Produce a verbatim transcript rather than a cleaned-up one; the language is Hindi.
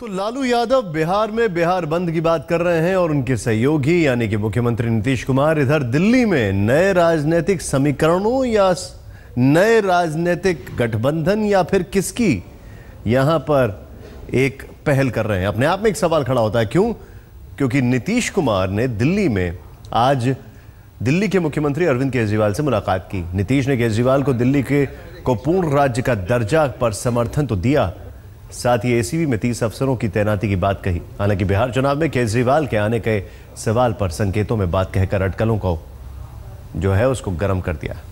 तो लालू यादव बिहार में बिहार बंद की बात कर रहे हैं और उनके सहयोगी यानी कि मुख्यमंत्री नीतीश कुमार इधर दिल्ली में नए राजनीतिक समीकरणों या नए राजनीतिक गठबंधन या फिर किसकी यहां पर एक पहल कर रहे हैं। अपने आप में एक सवाल खड़ा होता है, क्यों? क्योंकि नीतीश कुमार ने दिल्ली में आज दिल्ली के मुख्यमंत्री अरविंद केजरीवाल से मुलाकात की। नीतीश ने केजरीवाल को दिल्ली के को पूर्ण राज्य का दर्जा पर समर्थन तो दिया, साथ ही एसीबी में तीस अफसरों की तैनाती की बात कही। हालांकि बिहार चुनाव में केजरीवाल के आने के सवाल पर संकेतों में बात कहकर अटकलों को जो है उसको गर्म कर दिया।